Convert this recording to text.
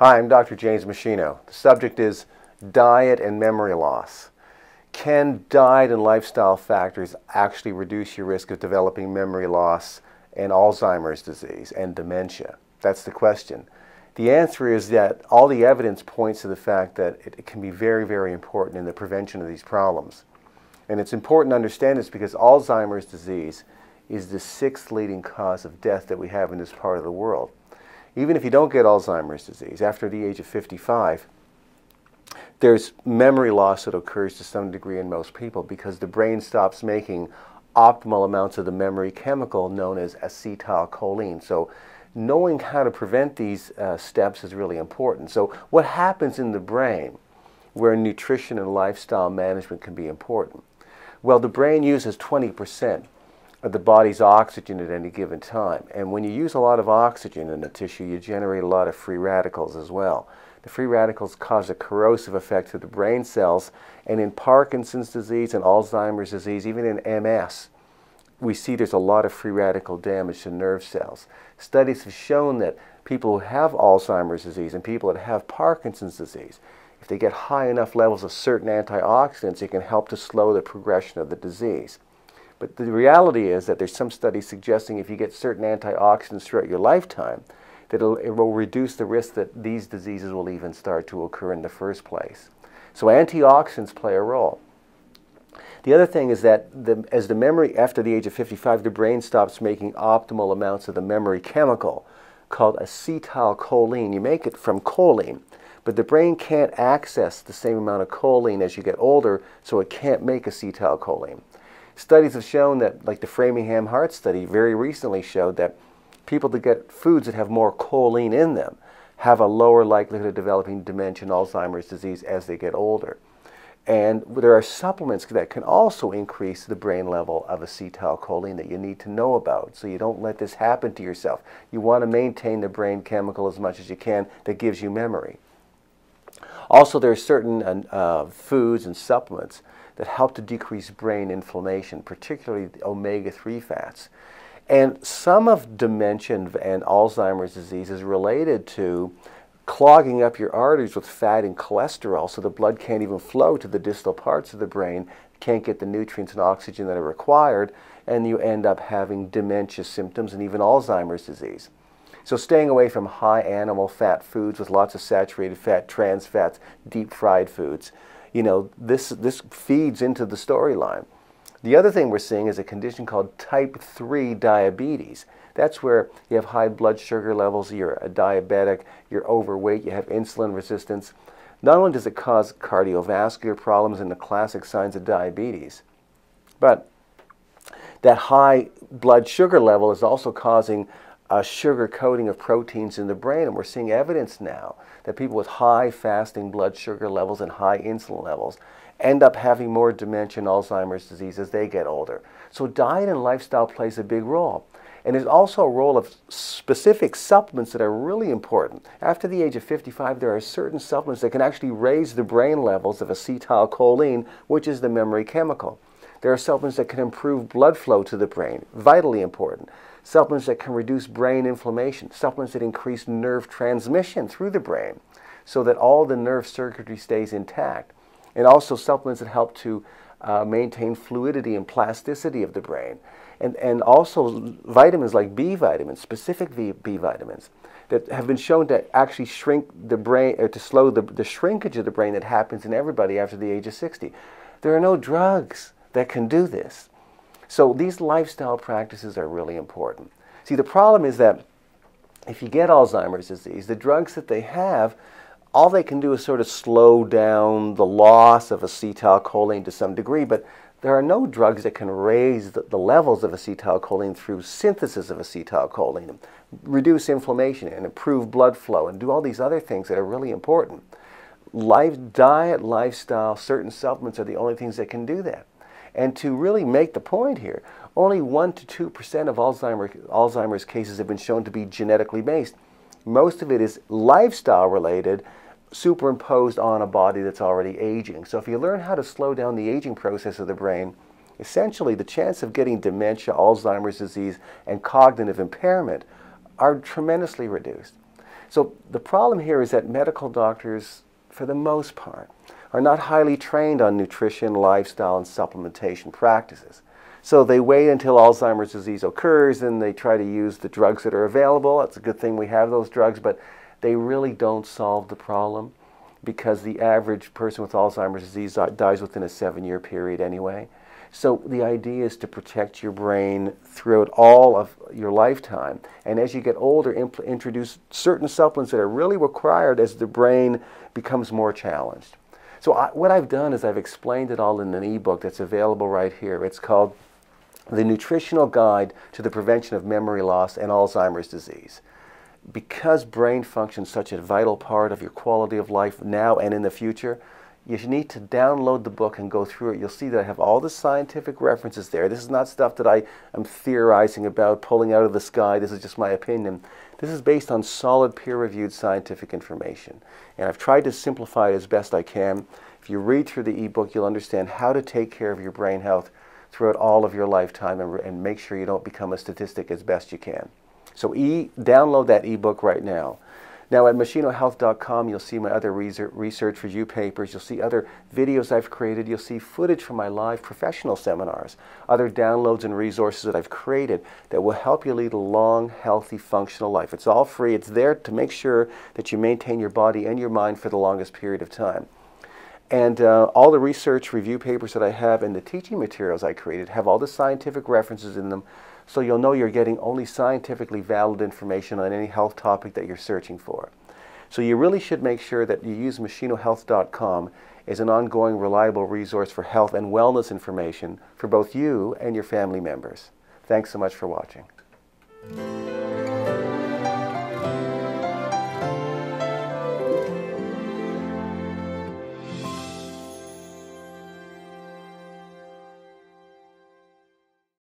Hi, I'm Dr. James Meschino. The subject is diet and memory loss. Can diet and lifestyle factors actually reduce your risk of developing memory loss and Alzheimer's disease and dementia? That's the question. The answer is that all the evidence points to the fact that it can be very, very important in the prevention of these problems. And it's important to understand this because Alzheimer's disease is the 6th leading cause of death that we have in this part of the world. Even if you don't get Alzheimer's disease, after the age of 55, there's memory loss that occurs to some degree in most people because the brain stops making optimal amounts of the memory chemical known as acetylcholine. So knowing how to prevent these steps is really important. So what happens in the brain where nutrition and lifestyle management can be important? Well, the brain uses 20% of the body's oxygen at any given time. And when you use a lot of oxygen in the tissue, you generate a lot of free radicals as well. The free radicals cause a corrosive effect to the brain cells, and in Parkinson's disease and Alzheimer's disease, even in MS, we see there's a lot of free radical damage to nerve cells. Studies have shown that people who have Alzheimer's disease and people that have Parkinson's disease, if they get high enough levels of certain antioxidants, it can help to slow the progression of the disease. But the reality is that there's some studies suggesting if you get certain antioxidants throughout your lifetime, that it will reduce the risk that these diseases will even start to occur in the first place. So antioxidants play a role. The other thing is that as the memory, after the age of 55, the brain stops making optimal amounts of the memory chemical called acetylcholine. You make it from choline, but the brain can't access the same amount of choline as you get older, so it can't make acetylcholine. Studies have shown that, like the Framingham Heart Study very recently showed, that people that get foods that have more choline in them have a lower likelihood of developing dementia and Alzheimer's disease as they get older. And there are supplements that can also increase the brain level of acetylcholine that you need to know about, so you don't let this happen to yourself. You want to maintain the brain chemical as much as you can that gives you memory. Also, there are certain foods and supplements that help to decrease brain inflammation, particularly the omega-3 fats. And some of dementia and Alzheimer's disease is related to clogging up your arteries with fat and cholesterol, so the blood can't even flow to the distal parts of the brain, can't get the nutrients and oxygen that are required, and you end up having dementia symptoms and even Alzheimer's disease. So staying away from high animal fat foods with lots of saturated fat, trans fats, deep fried foods. You know, this feeds into the storyline. The other thing we're seeing is a condition called type 3 diabetes. That's where you have high blood sugar levels, you're a diabetic, you're overweight, you have insulin resistance. Not only does it cause cardiovascular problems and the classic signs of diabetes, but that high blood sugar level is also causing a sugar coating of proteins in the brain, and we're seeing evidence now that people with high fasting blood sugar levels and high insulin levels end up having more dementia and Alzheimer's disease as they get older. So diet and lifestyle plays a big role. And there's also a role of specific supplements that are really important. After the age of 55, there are certain supplements that can actually raise the brain levels of acetylcholine, which is the memory chemical. There are supplements that can improve blood flow to the brain, vitally important. Supplements that can reduce brain inflammation, supplements that increase nerve transmission through the brain so that all the nerve circuitry stays intact, and also supplements that help to maintain fluidity and plasticity of the brain, and also vitamins like B vitamins, specific B vitamins that have been shown to actually shrink the brain, or to slow the shrinkage of the brain that happens in everybody after the age of 60. There are no drugs that can do this. So these lifestyle practices are really important. See, the problem is that if you get Alzheimer's disease, the drugs that they have, all they can do is sort of slow down the loss of acetylcholine to some degree, but there are no drugs that can raise the levels of acetylcholine through synthesis of acetylcholine, reduce inflammation and improve blood flow and do all these other things that are really important. Diet, lifestyle, certain supplements are the only things that can do that. And to really make the point here, only 1 to 2% of Alzheimer's cases have been shown to be genetically based. Most of it is lifestyle related, superimposed on a body that's already aging. So if you learn how to slow down the aging process of the brain, essentially the chance of getting dementia, Alzheimer's disease, and cognitive impairment are tremendously reduced. So the problem here is that medical doctors, for the most part, are not highly trained on nutrition, lifestyle, and supplementation practices. So they wait until Alzheimer's disease occurs and they try to use the drugs that are available. It's a good thing we have those drugs, but they really don't solve the problem, because the average person with Alzheimer's disease dies within a 7-year period anyway. So the idea is to protect your brain throughout all of your lifetime. And as you get older, introduce certain supplements that are really required as the brain becomes more challenged. So what I've done is I've explained it all in an ebook that's available right here. It's called The Nutritional Guide to the Prevention of Memory Loss and Alzheimer's Disease. Because brain function is such a vital part of your quality of life now and in the future, you need to download the book and go through it. You'll see that I have all the scientific references there. This is not stuff that I am theorizing about, pulling out of the sky. This is just my opinion. This is based on solid peer-reviewed scientific information. And I've tried to simplify it as best I can. If you read through the ebook, you'll understand how to take care of your brain health throughout all of your lifetime and make sure you don't become a statistic as best you can. So download that ebook right now. Now at MeschinoHealth.com, you'll see my other research review papers. You'll see other videos I've created. You'll see footage from my live professional seminars, other downloads and resources that I've created that will help you lead a long, healthy, functional life. It's all free. It's there to make sure that you maintain your body and your mind for the longest period of time. And all the research review papers that I have and the teaching materials I created have all the scientific references in them, so you'll know you're getting only scientifically valid information on any health topic that you're searching for. So you really should make sure that you use MeschinoHealth.com as an ongoing, reliable resource for health and wellness information for both you and your family members. Thanks so much for watching.